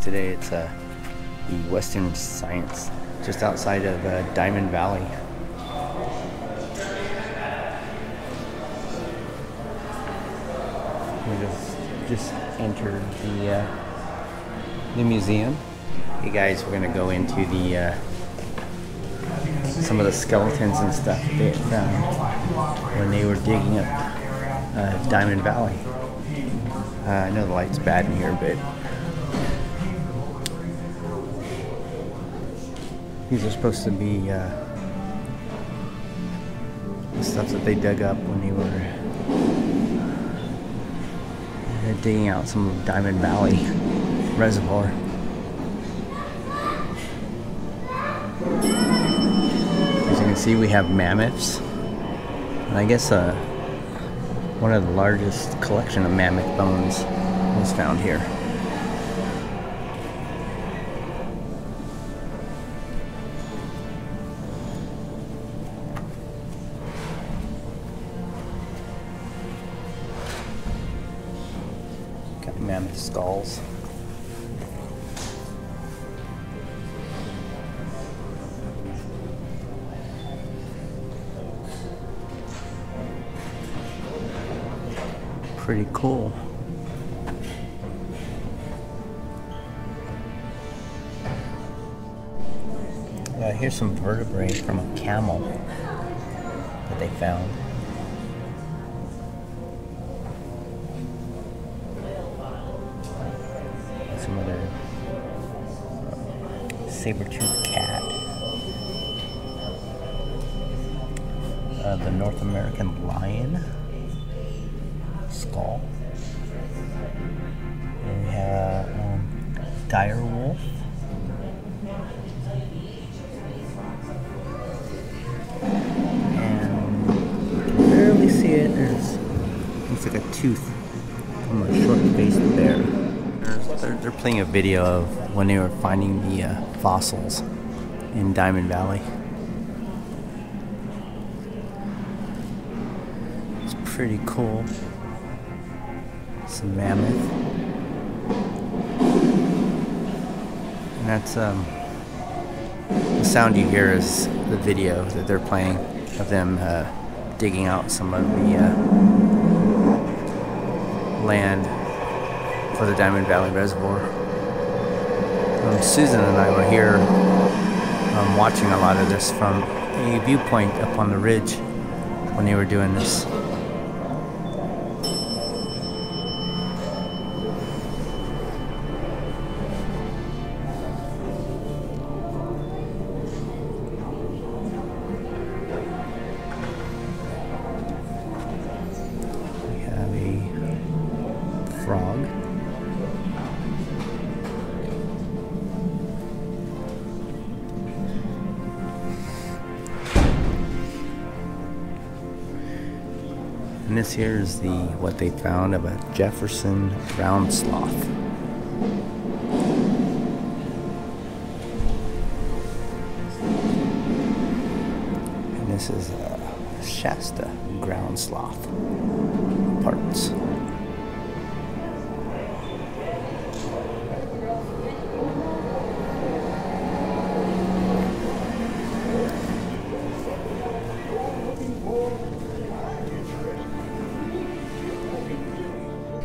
Today it's the Western Science, just outside of Diamond Valley. We just entered the museum. Hey guys, we're gonna go into the some of the skeletons and stuff that they found when they were digging up Diamond Valley. I know the light's bad in here, but these are supposed to be the stuff that they dug up when they were digging out some of Diamond Valley Reservoir. As you can see, we have mammoths, and I guess one of the largest collection of mammoth bones was found here. Mammoth skulls. Pretty cool. Here's some vertebrae from a camel that they found. Some other saber-toothed cat. The North American lion skull. And we have dire wolf. And you can barely see it. It's like a tooth from a short-faced bear. They're playing a video of when they were finding the fossils in Diamond Valley. It's pretty cool. Some mammoth. And that's the sound you hear is the video that they're playing of them digging out some of the land for the Diamond Valley Reservoir. Susan and I were here watching a lot of this from a viewpoint up on the ridge when they were doing this. We have a frog. And this here is what they found of a Jefferson ground sloth. And this is a Shasta ground sloth parts.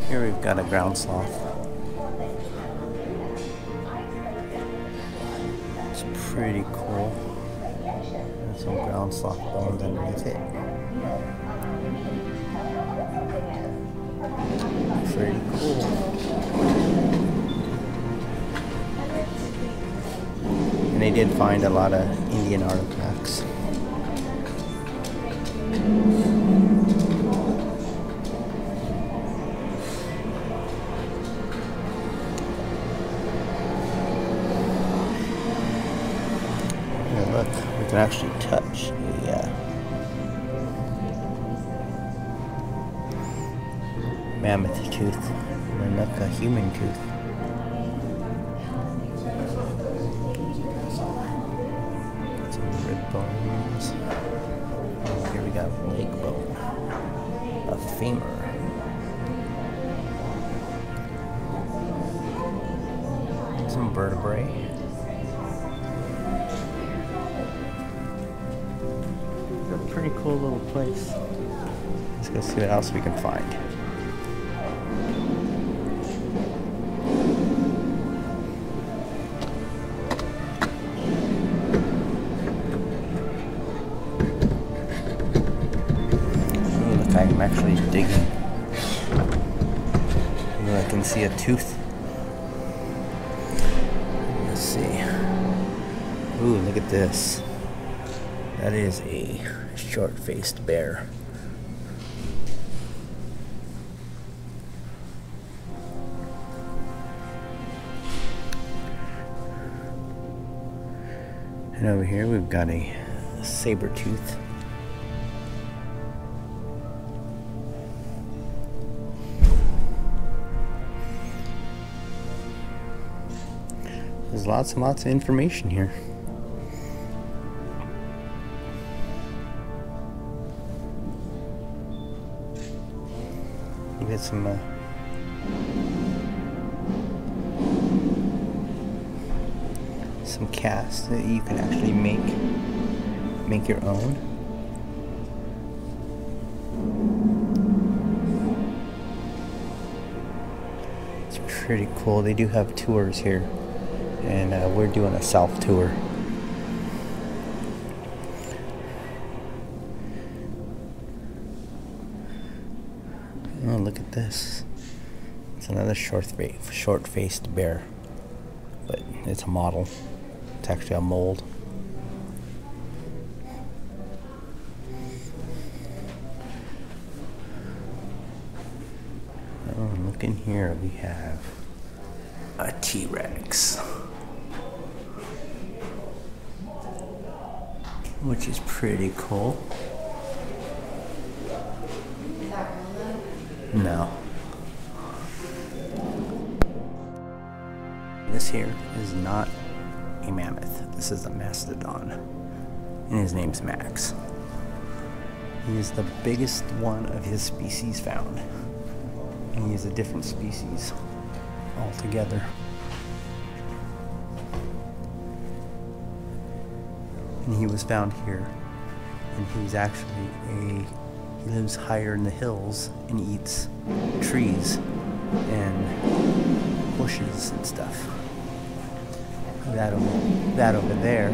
Here we've got a ground sloth. It's pretty cool. There's some ground sloth bones underneath it. Pretty cool. And they did find a lot of Indian artifacts. Look, we can actually touch the mammoth tooth, and then look, a human tooth. Some rib bones. And here we got a leg bone, a femur. It's some vertebrae. It's a pretty cool little place. Let's go see what else we can find. Look, I'm actually digging. Maybe I can see a tooth. Let's see. Ooh, look at this. That is a short-faced bear. And over here we've got a saber tooth. There's lots and lots of information here. We got some casts that you can actually make your own. It's pretty cool. They do have tours here, and we're doing a self tour. Oh, look at this! It's another short-faced bear, but it's a model. It's actually a mold. Oh, look in here, we have a T-Rex, which is pretty cool. Is that real? No. This here is not a mammoth. This is a mastodon, and his name's Max. He is the biggest one of his species found, and he is a different species altogether. And he was found here, and he's actually he lives higher in the hills and eats trees and bushes and stuff. That over there,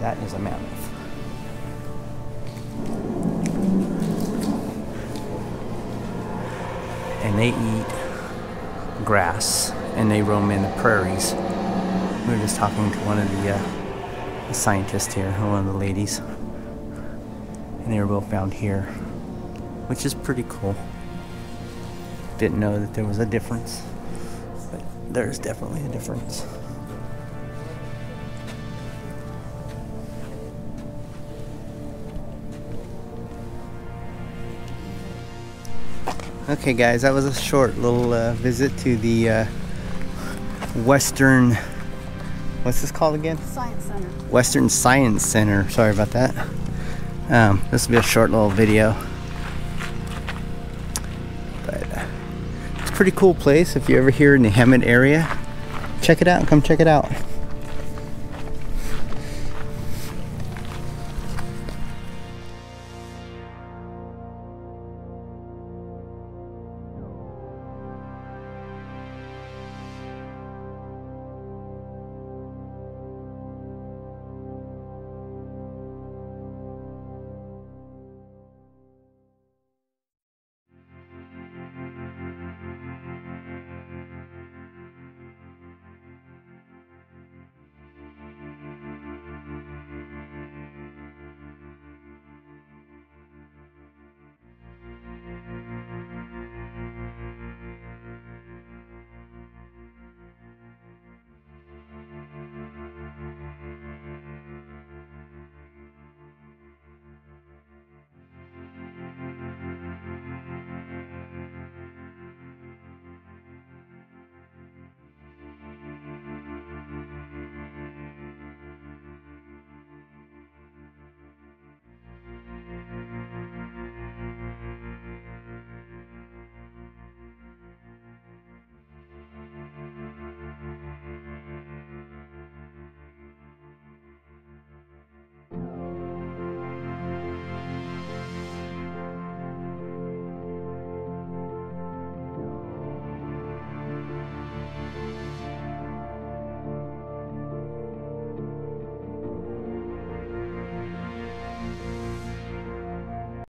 that is a mammoth. And they eat grass, and they roam in the prairies. We were just talking to one of the scientists here, one of the ladies. And they were both found here, which is pretty cool. Didn't know that there was a difference, but there's definitely a difference. Okay guys, that was a short little visit to the Western, what's this called again? Science Center. Western Science Center, sorry about that. This will be a short little video. But it's a pretty cool place if you're ever here in the Hemet area. Check it out, come check it out.